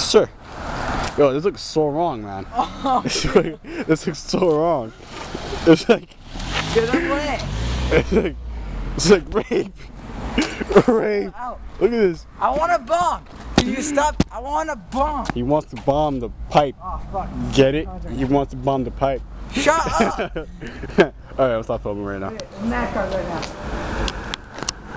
Sir. Yo, this looks so wrong, man. Oh. This looks so wrong. It's like... Get away. It's like rape. Rape. Ow. Look at this. I want a bomb. Can you stop? I want a bomb. He wants to bomb the pipe. Oh, fuck. Get it? He wants to bomb the pipe. Shut up. Alright, I'll stop filming right now. Snack card right now.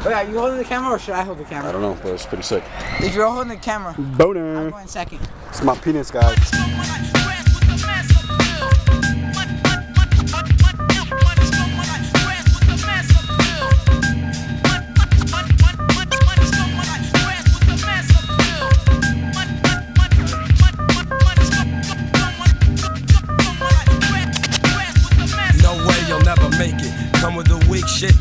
Wait, are you holding the camera or should I hold the camera? I don't know, but it's pretty sick. If you're holding the camera, boner. I'm going second. It's my penis, guys.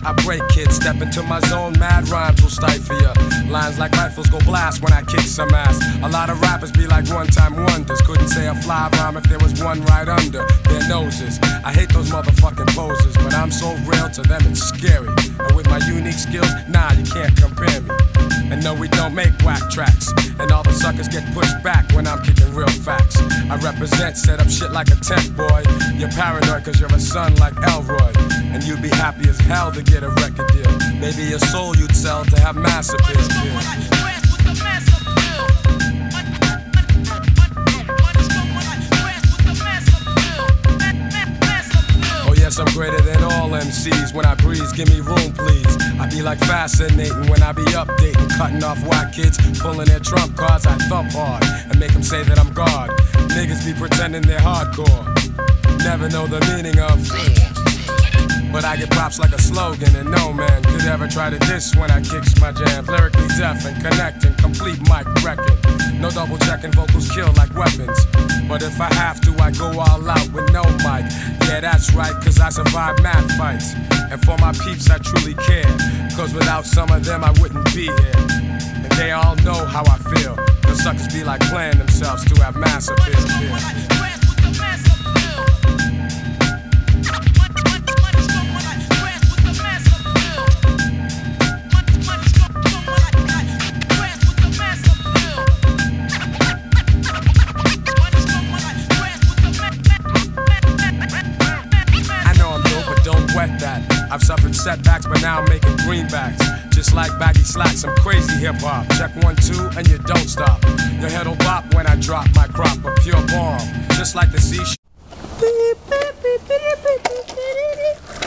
I break kids, step into my zone, mad rhymes will stifle ya. Lines like rifles go blast when I kick some ass. A lot of rappers be like one-time wonders. Couldn't say a fly rhyme if there was one right under their noses. I hate those motherfucking poses, but I'm so real to them it's scary. And with my unique skills, nah, you can't compare me. And no, we don't make whack tracks. And all the suckers get pushed back when I'm kicking real facts. I represent, set up shit like a tech boy. You're paranoid cause you're a son like Elroy. And you'd be happy as hell to get a record deal. Maybe your soul you'd sell to have Mass Appeal. I'm greater than all MCs. When I breeze, give me room, please. I be like fascinating when I be updating, cutting off white kids, pulling their trump cards. I thump hard and make them say that I'm God. Niggas be pretending they're hardcore. Never know the meaning of. But I get props like a slogan, and no man could ever try to diss when I kicks my jam. Lyrically deaf and connecting, complete mic record. No double checking, vocals kill like weapons. But if I have to, I go all out with no mic. Yeah, that's right, cause I survived mad fights. And for my peeps, I truly care. Cause without some of them, I wouldn't be here. And they all know how I feel. The suckers be like playing themselves to have Mass Appeal. I've suffered setbacks, but now I'm making greenbacks. Just like baggy slacks, I'm crazy hip-hop. Check 1, 2, and you don't stop. Your head'll bop when I drop my crop of pure bomb. Just like the sea.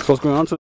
So what's going on?